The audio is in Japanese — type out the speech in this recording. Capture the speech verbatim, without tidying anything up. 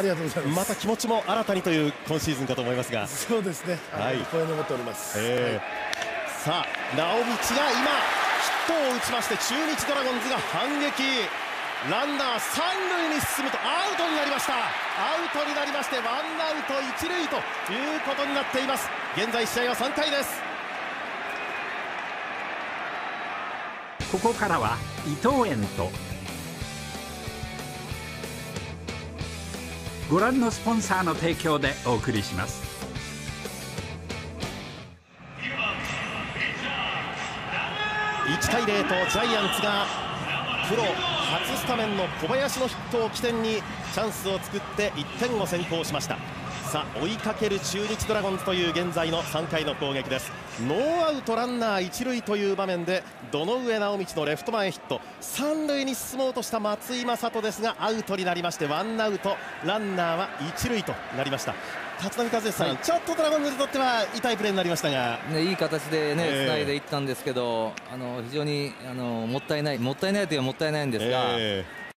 ありがとうございます。また気持ちも新たにという今シーズンかと思いますが。そうですね。はい。声を持っております。えー、さあ、直道が今ヒットを打ちまして中日ドラゴンズが反撃。ランナー三塁に進むとアウトになりました。アウトになりましてワンアウト一塁ということになっています。現在試合は三回です。ここからは伊藤園とご覧のスポンサーの提供でお送りします。いちたいゼロとジャイアンツがプロ初スタメンの小林のヒットを起点にチャンスを作っていってんを先行しました。さあ、追いかける中日ドラゴンズという現在のさんかいの攻撃です。ノーアウトランナー一塁という場面で堂上直倫のレフト前ヒット、三塁に進もうとした松井雅人ですがアウトになりましてワンアウトランナーは一塁となりました。立浪和義さん、はい、ちょっとドラゴンズにとっては痛いプレーになりましたが、ね、いい形でね、えー、つないでいったんですけど、あの非常にあのもったいないもったいないというのはもったいないんですが、えー